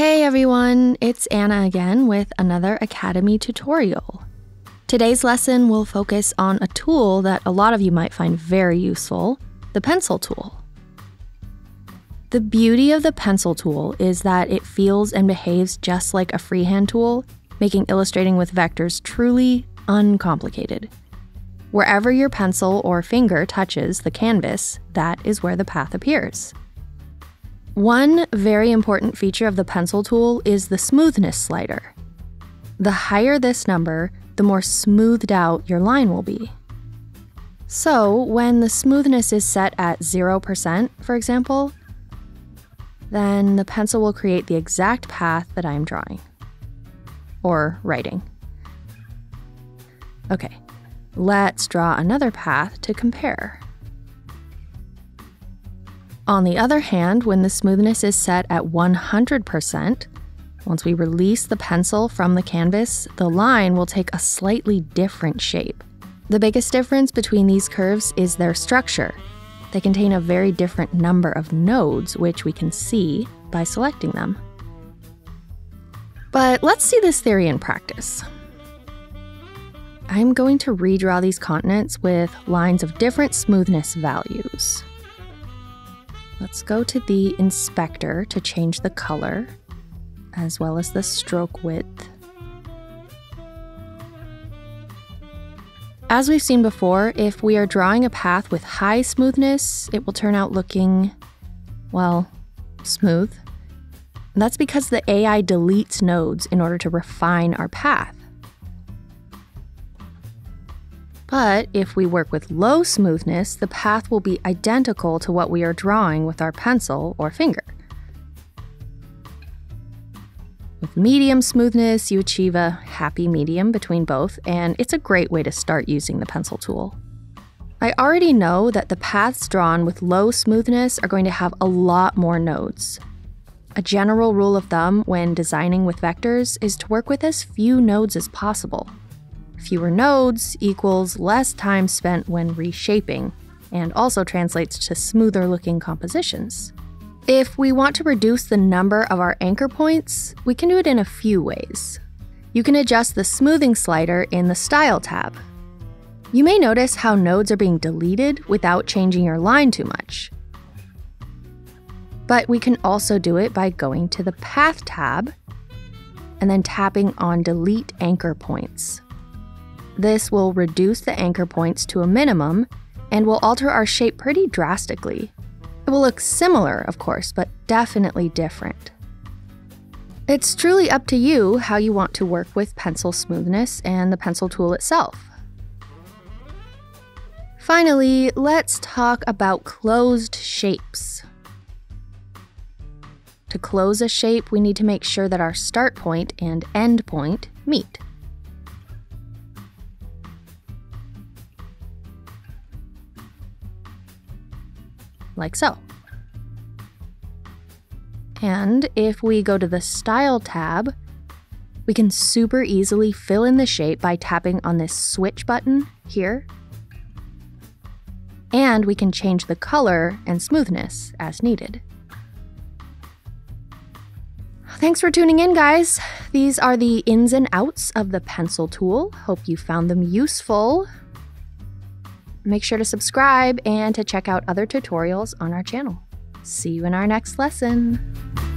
Hey everyone, it's Anna again with another Academy tutorial. Today's lesson will focus on a tool that a lot of you might find very useful, the pencil tool. The beauty of the pencil tool is that it feels and behaves just like a freehand tool, making illustrating with vectors truly uncomplicated. Wherever your pencil or finger touches the canvas, that is where the path appears. One very important feature of the pencil tool is the smoothness slider. The higher this number, the more smoothed out your line will be. So when the smoothness is set at 0%, for example, then the pencil will create the exact path that I'm drawing or writing. Okay, let's draw another path to compare. On the other hand, when the smoothness is set at 100%, once we release the pencil from the canvas, the line will take a slightly different shape. The biggest difference between these curves is their structure. They contain a very different number of nodes, which we can see by selecting them. But let's see this theory in practice. I'm going to redraw these continents with lines of different smoothness values. Let's go to the inspector to change the color, as well as the stroke width. As we've seen before, if we are drawing a path with high smoothness, it will turn out looking, well, smooth. And that's because the AI deletes nodes in order to refine our path. But if we work with low smoothness, the path will be identical to what we are drawing with our pencil or finger. With medium smoothness, you achieve a happy medium between both, and it's a great way to start using the pencil tool. I already know that the paths drawn with low smoothness are going to have a lot more nodes. A general rule of thumb when designing with vectors is to work with as few nodes as possible. Fewer nodes equals less time spent when reshaping, and also translates to smoother looking compositions. If we want to reduce the number of our anchor points, we can do it in a few ways. You can adjust the smoothing slider in the Style tab. You may notice how nodes are being deleted without changing your line too much. But we can also do it by going to the Path tab and then tapping on Delete Anchor Points. This will reduce the anchor points to a minimum and will alter our shape pretty drastically. It will look similar, of course, but definitely different. It's truly up to you how you want to work with pencil smoothness and the pencil tool itself. Finally, let's talk about closed shapes. To close a shape, we need to make sure that our start point and end point meet. Like so. And if we go to the Style tab, we can super easily fill in the shape by tapping on this switch button here. And we can change the color and smoothness as needed. Thanks for tuning in, guys. These are the ins and outs of the pencil tool. Hope you found them useful. Make sure to subscribe and to check out other tutorials on our channel. See you in our next lesson.